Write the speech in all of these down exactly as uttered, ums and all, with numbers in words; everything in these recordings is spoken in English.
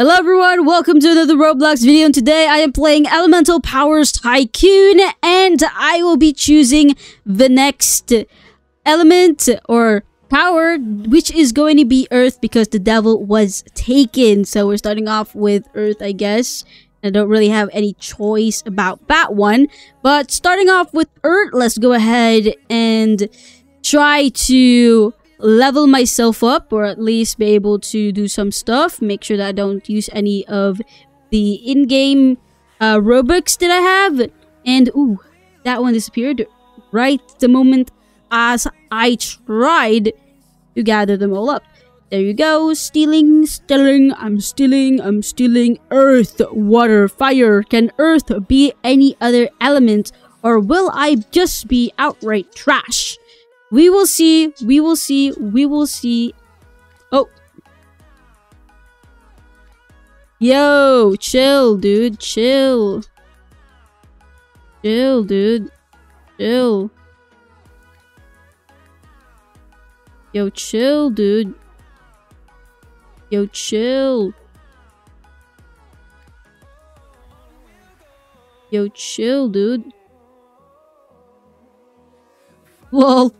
Hello everyone, welcome to another Roblox video, and today I am playing Elemental Powers Tycoon, and I will be choosing the next element or power, which is going to be Earth because the devil was taken. So we're starting off with Earth, I guess. I don't really have any choice about that one, but starting off with Earth, let's go ahead and try to level myself up, or at least be able to do some stuff. Make sure that I don't use any of the in-game uh, Robux that I have. And ooh, that one disappeared right the moment as I tried to gather them all up. There you go. Stealing, stealing, I'm stealing, I'm stealing. Earth, water, fire. Can Earth be any other element, or will I just be outright trash? We will see, we will see, we will see. Oh. Yo, chill, dude, chill. Chill, dude, chill. Yo, chill, dude. Yo, chill. Yo, chill, dude. Lol.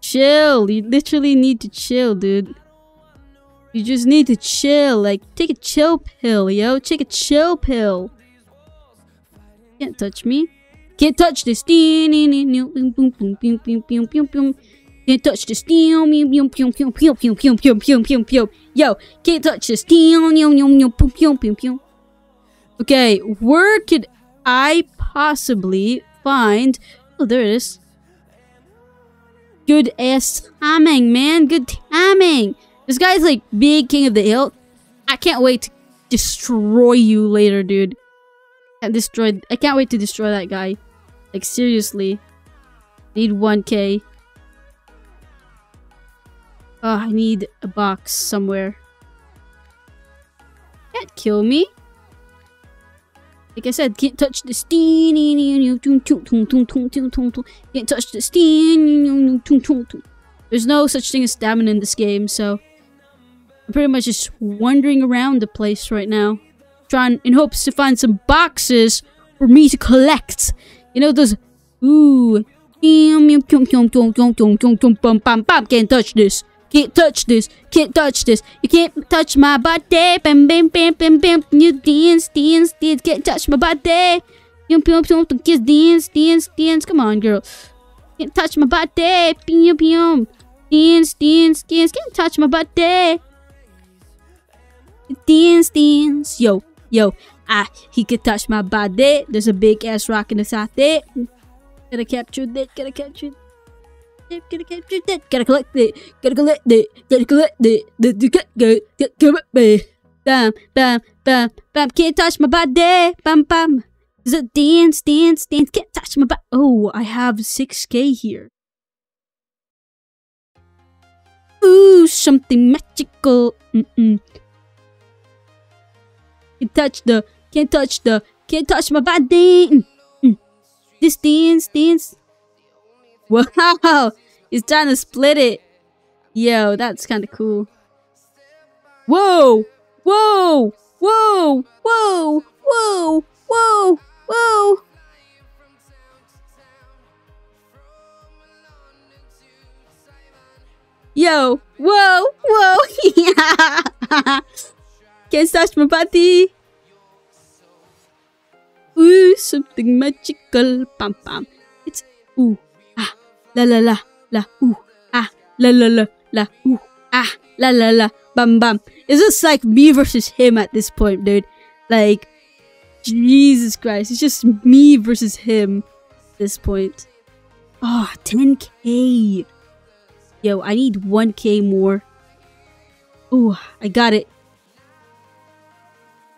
Chill, you literally need to chill, dude. You just need to chill. Like, take a chill pill, yo. Take a chill pill. Can't touch me. Can't touch this. Can't touch this. Yo, can't touch this. Okay, where could I possibly find... Oh, there it is. Good ass timing, man. Good timing. This guy's like big king of the hill. I can't wait to destroy you later, dude. I destroyed. I can't wait to destroy that guy. Like, seriously. Need one K. Oh, I need a box somewhere. Can't kill me. Like I said, can't touch the steam. Can't touch the steam. There's no such thing as stamina in this game, so I'm pretty much just wandering around the place right now, trying in hopes to find some boxes for me to collect. You know those. Ooh. Can't touch this. Can't touch this. Can't touch this. You can't touch my body. Bam, bam, bam, bam, bam. You dance, dance, dance. Can't touch my body. You kiss, dance, dance, dance. Come on, girl. Can't touch my body. Pew, pew. Dance, dance, dance. Can't touch my body. Dance, dance. Yo, yo. Ah, he could touch my body. There's a big ass rock in the side there. Gotta capture that. Gotta capture that. Gotta collect it, gotta collect it, gotta collect it, gotta collect it, gotta collect it. Bam, bam, bam, bam, can't touch my body, bam, bam. There's a dance, dance, dance, can't touch my body. Oh, I have six K here. Ooh, something magical. Mm-mm. Can't touch the, can't touch the, can't touch my body. Mm-mm. This dance, dance. Wow, he's trying to split it. Yo, that's kind of cool. Whoa, whoa, whoa, whoa, whoa, whoa, whoa. Yo, whoa, whoa. Can't touch my body. Ooh, something magical. Pam, pam. It's, ooh. La la la la ooh ah la la la la ooh ah la la la bam bam. It's just like me versus him at this point, dude. Like, Jesus Christ, it's just me versus him at this point. Oh, ten K. Yo, I need one K more. Ooh, I got it.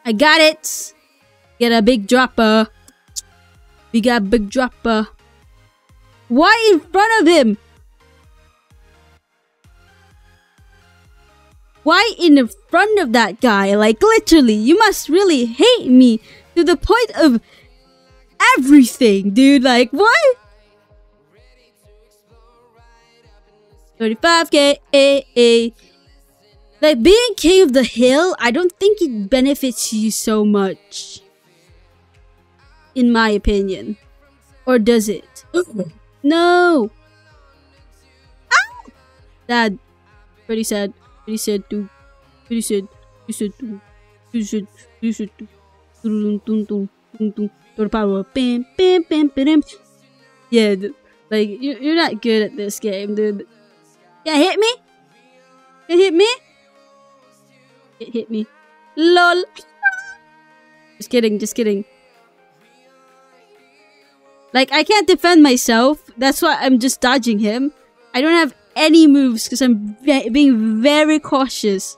I got it. Get a big dropper. We got a big dropper. Why in front of him? Why in front of that guy? Like, literally, you must really hate me to the point of everything, dude. Like, what? thirty-five K. Eh, eh. Like, being king of the hill, I don't think it benefits you so much. In my opinion. Or does it? No! Ah! Dad. Pretty sad. Pretty sad too. Pretty sad. Pretty sad too. Pretty sad. Pretty sad too. Total power. Bam, bam, bam, bam. Yeah, like, you're not good at this game, dude. Yeah, hit me? It hit me? It hit me. LOL. Just kidding, just kidding. Like, I can't defend myself. That's why I'm just dodging him. I don't have any moves because I'm ve- being very cautious.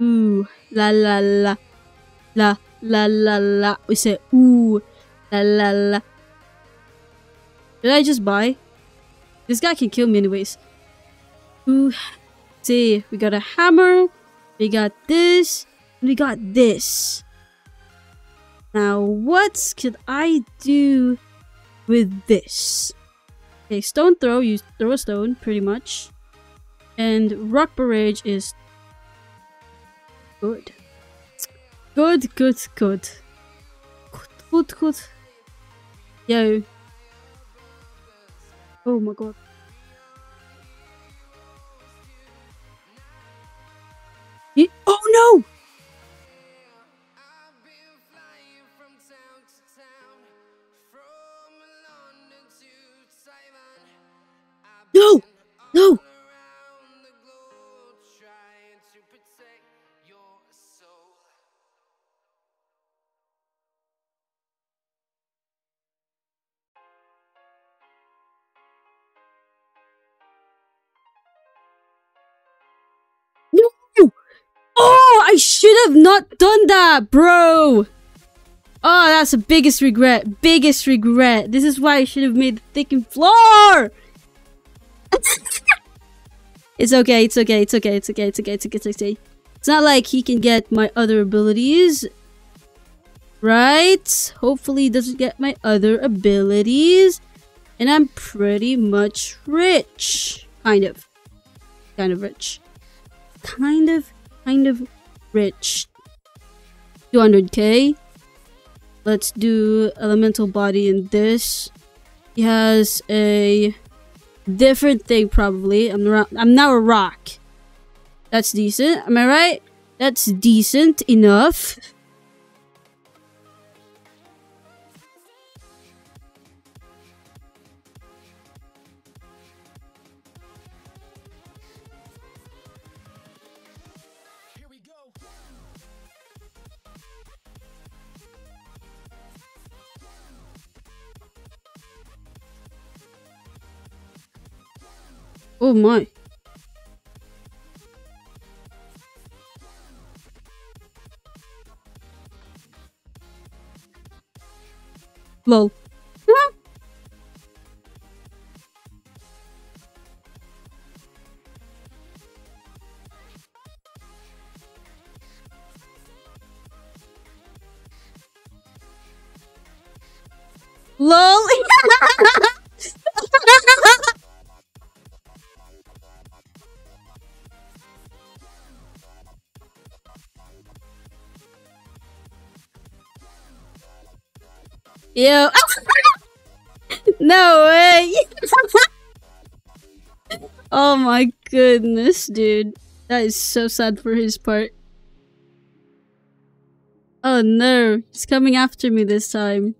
Ooh. La la la. La la la la. We say ooh. La la la. Did I just buy? This guy can kill me anyways. Ooh. See, we got a hammer. We got this. We got this. Now, what could I do with this? Okay, stone throw. You throw a stone, pretty much. And rock barrage is good. Good, good, good. Good, good, good. Yo. Oh my god. He oh no! No! No! Oh, I should have not done that, bro. Oh, that's the biggest regret. Biggest regret. This is why I should have made the thickened floor. It's okay, it's okay, it's okay, it's okay, it's okay, it's okay, it's okay. It's not like he can get my other abilities. Right? Hopefully he doesn't get my other abilities. And I'm pretty much rich. Kind of. Kind of rich. Kind of. Kind of rich. two hundred K. Let's do elemental body in this. He has a different thing probably. I'm I'm now a rock. That's decent. Am I right? That's decent enough. Oh my. Lol. Lol. Yo. No way. Oh my goodness, dude. That is so sad for his part. Oh no, he's coming after me this time.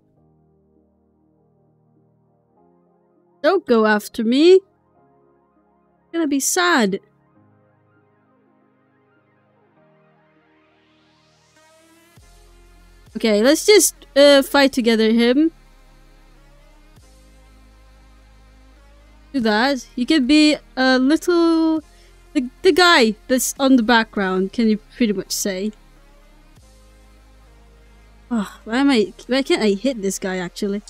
Don't go after me. I'm gonna be sad. Okay, let's just uh, fight together him. Do that. You can be a little... The, the guy that's on the background, can you pretty much say. Oh, why am I... Why can't I hit this guy, actually?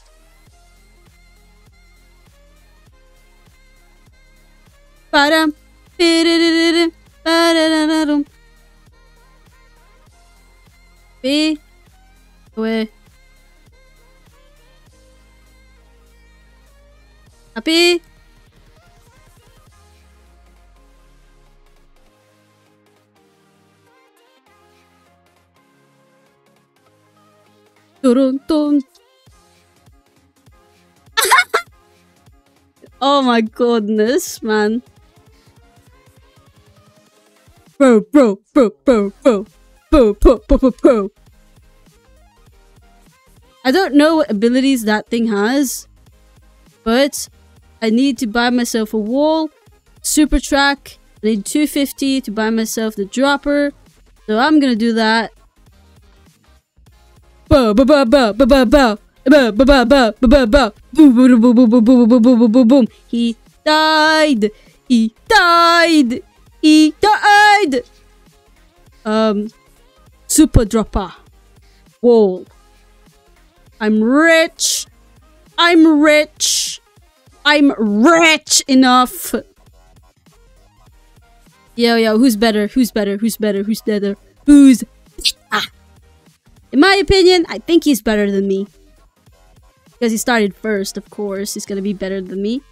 Ba-dum. Ba-da-da-da-da. Ba-da-da-da-dum. Be... Away. Happy. Turun-tun. Oh my goodness, man. Bro, bro, bro, bro, bro, bro, bro, bro, bro. I don't know what abilities that thing has, but I need to buy myself a wall, super track. I need two fifty to buy myself the dropper, so I'm gonna do that. Bow, bow, bow, bow, bow, bow, bow, bow, bow, bow, bow, bow, boom, boom, boom, boom, boom, boom, boom, boom, boom, boom, boom. He died. He died. He died. Um, super dropper, wall. I'm rich. I'm rich. I'm rich enough. Yo, yo, who's better? Who's better? Who's better? Who's better? Who's ah. In my opinion, I think he's better than me. Because he started first, of course. He's gonna be better than me.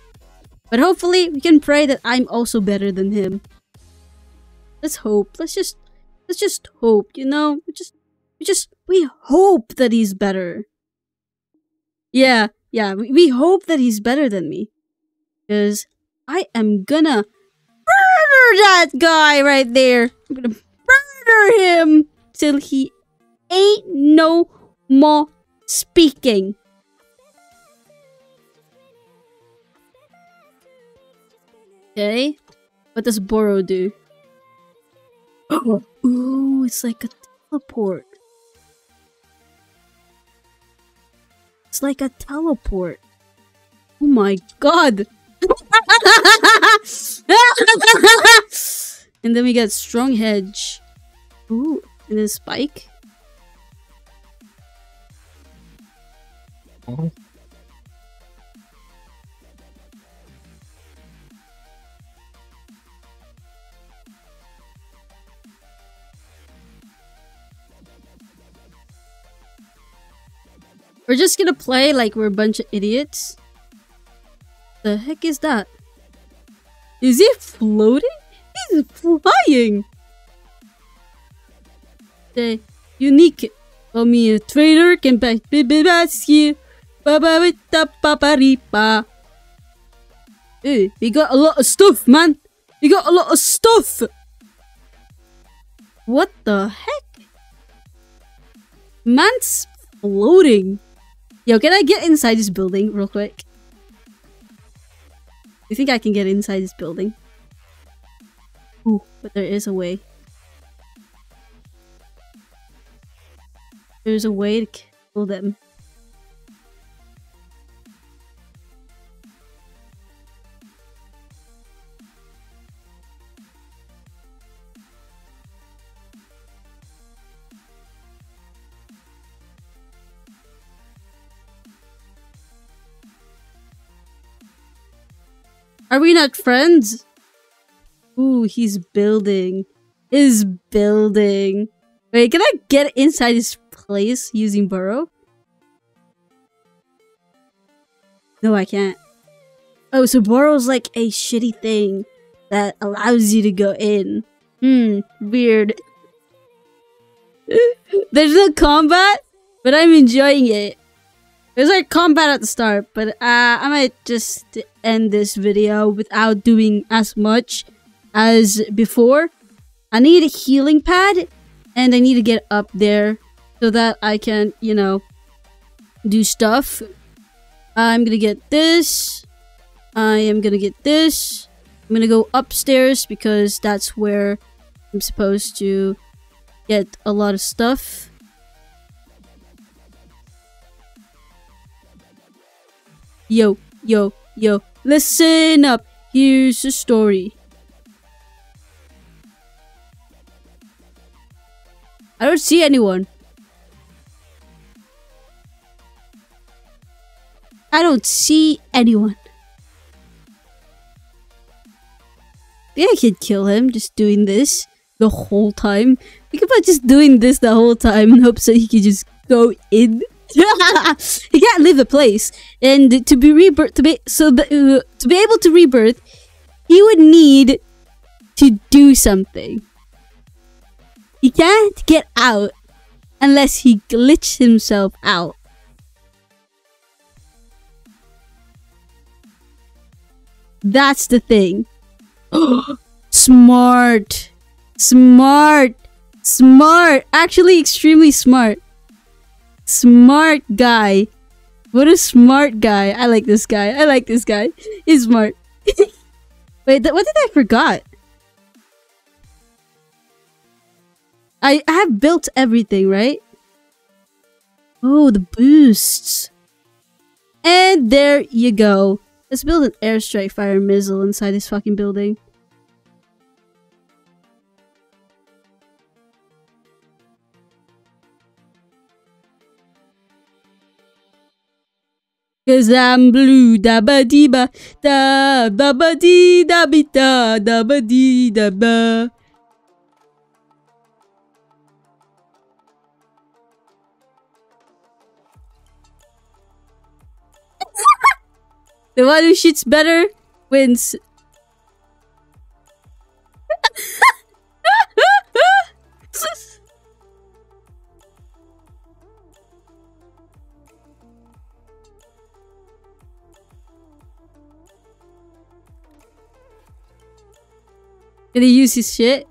But hopefully, we can pray that I'm also better than him. Let's hope. Let's just... Let's just hope, you know? We just... We just... We hope that he's better. Yeah, yeah. We, we hope that he's better than me. Because I am gonna... murder that guy right there. I'm gonna murder him till he ain't no more speaking. Okay, what does Boro do? Ooh, it's like a teleport. It's like a teleport. Oh my god. And then we got strong hedge. Ooh, and then spike. Oh. We're just gonna play like we're a bunch of idiots. The heck is that? Is he floating? He's flying! The unique. Oh, me a trader can buy baby basket. Baba with the paparipa. Hey, we got a lot of stuff, man. We got a lot of stuff. What the heck? Man's floating. Yo, can I get inside this building real quick? You think I can get inside this building? Ooh, but there is a way. There's a way to kill them. Are we not friends? Ooh, he's building. He's building. Wait, can I get inside his place using Burrow? No, I can't. Oh, so Burrow's like a shitty thing that allows you to go in. Hmm, weird. There's no combat, but I'm enjoying it. There's like combat at the start, but uh, I might just end this video without doing as much as before. I need a healing pad, and I need to get up there so that I can, you know, do stuff. I'm gonna get this. I am gonna get this. I'm gonna go upstairs because that's where I'm supposed to get a lot of stuff. Yo, yo, yo, listen up. Here's the story. I don't see anyone. I don't see anyone. I think I could kill him just doing this the whole time. Think about just doing this the whole time and hope so he could just go in. He can't leave the place, and to be rebirth, to be so the, uh, to be able to rebirth, he would need to do something. He can't get out unless he glitched himself out. That's the thing. Smart. Smart. Smart. Actually, extremely smart. Smart guy. What a smart guy. I like this guy. I like this guy. He's smart. Wait, what did I forgot? I, I have built everything, right? Oh, the boosts. And there you go. Let's build an airstrike fire missile inside this fucking building. Cause I'm blue, da ba dee ba, da ba ba dee da be da, da ba dee da ba. The one who shoots better wins. Can he use his shit?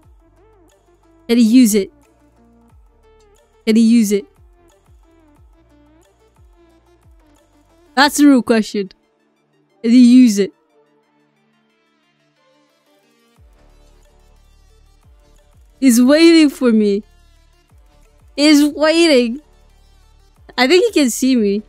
Can he use it? Can he use it? That's the real question. Can he use it? He's waiting for me. He's waiting. I think he can see me.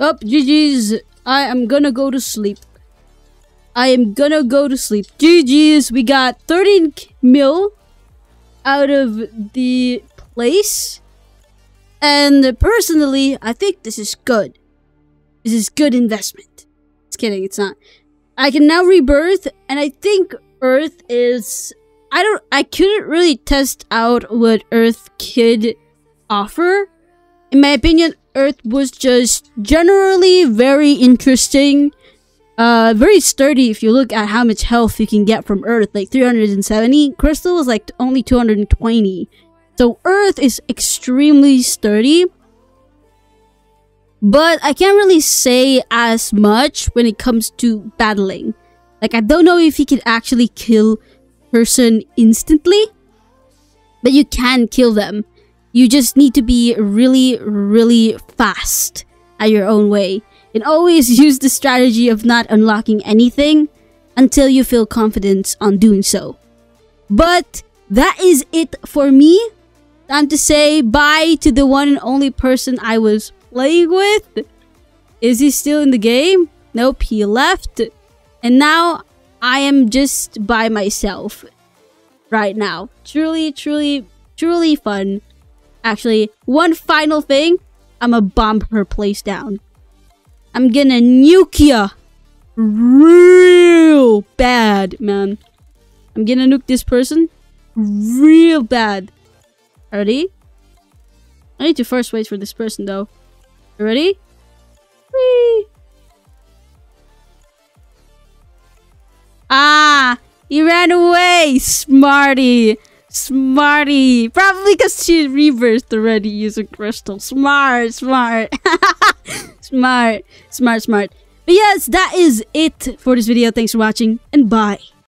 Up, oh, G G's. I am gonna go to sleep. I am gonna go to sleep. G G's, we got thirteen mil out of the place. And personally, I think this is good. This is good investment. Just kidding, it's not. I can now rebirth, and I think Earth is... I don't... I couldn't really test out what Earth could offer. In my opinion, Earth was just generally very interesting, uh, very sturdy if you look at how much health you can get from Earth, like three hundred seventy. Crystal is like only two hundred twenty. So Earth is extremely sturdy, but I can't really say as much when it comes to battling. Like, I don't know if you can actually kill a person instantly, but you can kill them. You just need to be really, really fast at your own way. And always use the strategy of not unlocking anything until you feel confidence on doing so. But that is it for me. Time to say bye to the one and only person I was playing with. Is he still in the game? Nope, he left. And now I am just by myself right now. Truly, truly, truly fun. Actually, one final thing. I'ma bomb her place down. I'm gonna nuke ya. Real bad, man. I'm gonna nuke this person. Real bad. Ready? I need to first wait for this person, though. You ready? Whee! Ah! He ran away, smarty! Smarty, probably because she reversed already using crystal. Smart, smart, smart, smart, smart. But yes, that is it for this video. Thanks for watching, and bye.